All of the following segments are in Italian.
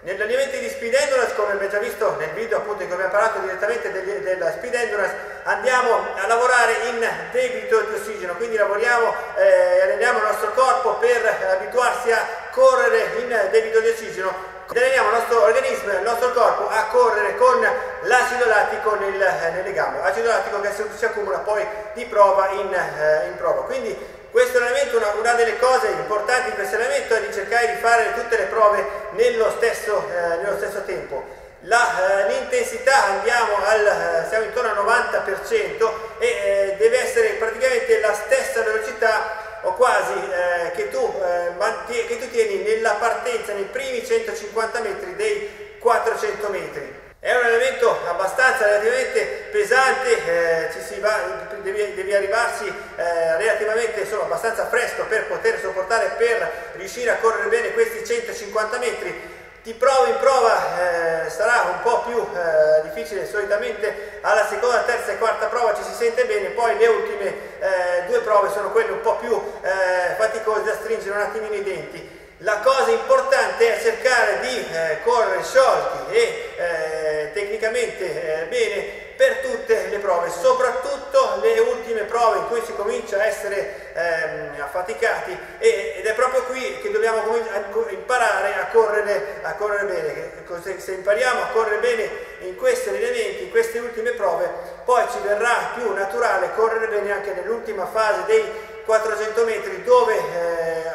Nell'alimento di Spinenduras, come abbiamo già visto nel video appunto in cui abbiamo parlato direttamente della Spinenduras, andiamo a lavorare in debito di ossigeno, quindi lavoriamo e alleniamo il nostro corpo per abituarsi a correre in debito di ossigeno. Alleniamo il nostro organismo, il nostro corpo a correre con l'acido lattico nel legame, acido lattico che si accumula poi di prova in prova. Quindi questo allenamento, una delle cose importanti di questo allenamento è di cercare di fare tutte le prove nello stesso tempo. L'intensità siamo intorno al 90% e deve essere praticamente la stessa velocità o quasi che tu tieni nella partenza, nei primi 150 metri dei 400 metri. È un allenamento abbastanza relativamente pesante, devi arrivarci relativamente abbastanza fresco per poter sopportare, per riuscire a correre bene questi 150 metri. Di prova in prova sarà un po' più difficile, solitamente alla seconda, terza e quarta prova ci si sente bene, poi le ultime due prove sono quelle un po' più faticose da stringere un attimino i denti. La cosa importante è cercare di correre sciolti e tecnicamente bene per tutte le prove, soprattutto le ultime prove in cui si comincia a essere affaticati, ed è proprio qui che dobbiamo imparare a correre bene. Se impariamo a correre bene in questi allenamenti, in queste ultime prove, poi ci verrà più naturale correre bene anche nell'ultima fase dei 400 metri, dove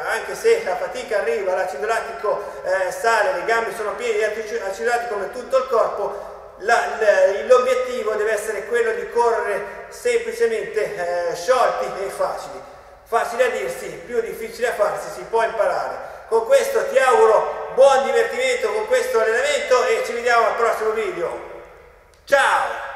anche se la fatica arriva, l'acido lattico sale, le gambe sono piene di acido lattico come tutto il corpo, l'obiettivo deve essere quello di correre semplicemente sciolti e facili. Facile a dirsi, più difficile a farsi, si può imparare. Con questo ti auguro buon divertimento con questo allenamento e ci vediamo al prossimo video. Ciao!